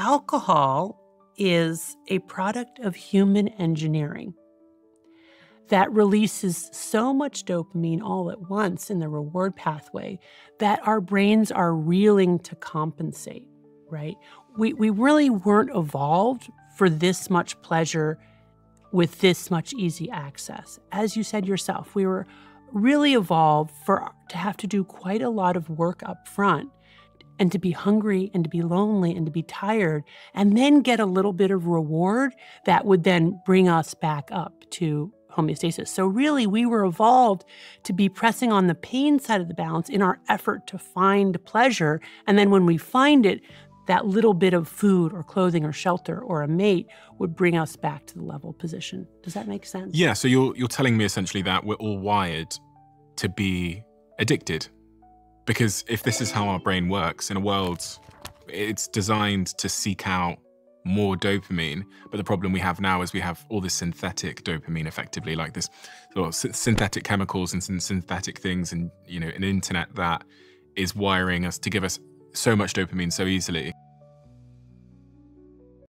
alcohol is a product of human engineering that releases so much dopamine all at once in the reward pathway that our brains are reeling to compensate, right? We really weren't evolved for this much pleasure with this much easy access. As you said yourself, we were really evolved to have to do quite a lot of work up front and to be hungry and to be lonely and to be tired, and then get a little bit of reward that would then bring us back up to homeostasis. So really, we were evolved to be pressing on the pain side of the balance in our effort to find pleasure. And then when we find it, that little bit of food or clothing or shelter or a mate would bring us back to the level position. Does that make sense? Yeah, so you're telling me essentially that we're all wired to be addicted. Because if this is how our brain works, in a world, it's designed to seek out more dopamine. But the problem we have now is we have all this synthetic dopamine, effectively, like this sort of synthetic chemicals and synthetic things and, you know, an internet that is wiring us to give us so much dopamine so easily.